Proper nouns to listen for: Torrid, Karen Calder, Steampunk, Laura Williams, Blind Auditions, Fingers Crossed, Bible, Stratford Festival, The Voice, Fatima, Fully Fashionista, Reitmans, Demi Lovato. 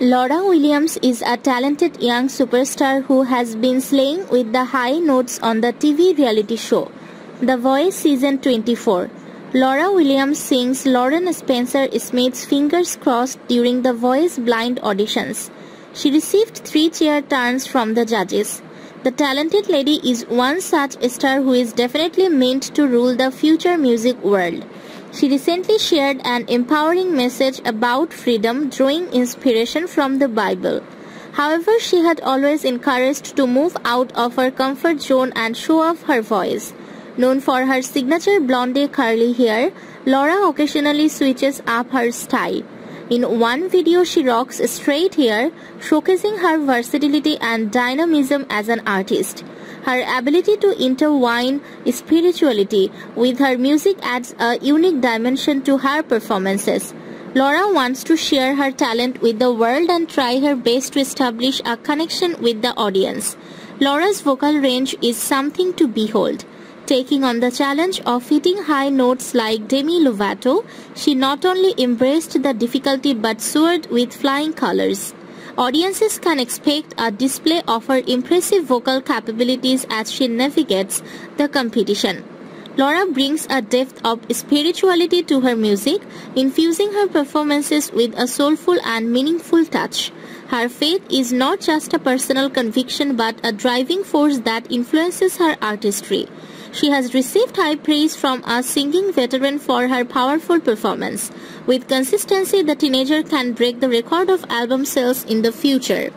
Laura Williams is a talented young superstar who has been slaying with the high notes on the TV reality show The Voice Season 24. Laura Williams sings Lauren Spencer Smith's Fingers Crossed during The Voice blind auditions. She received 3 chair turns from the judges. The talented lady is one such star who is definitely meant to rule the future music world. She recently shared an empowering message about freedom, drawing inspiration from the Bible. However, she had always encouraged to move out of her comfort zone and show off her voice. Known for her signature blonde curly hair, Laura occasionally switches up her style. In one video, she rocks straight hair, showcasing her versatility and dynamism as an artist. Her ability to intertwine spirituality with her music adds a unique dimension to her performances. Laura wants to share her talent with the world and try her best to establish a connection with the audience. Laura's vocal range is something to behold. Taking on the challenge of hitting high notes like Demi Lovato, she not only embraced the difficulty but soared with flying colors. Audiences can expect a display of her impressive vocal capabilities as she navigates the competition. Laura brings a depth of spirituality to her music, infusing her performances with a soulful and meaningful touch. Her faith is not just a personal conviction but a driving force that influences her artistry. She has received high praise from a singing veteran for her powerful performance. With consistency, the teenager can break the record of album sales in the future.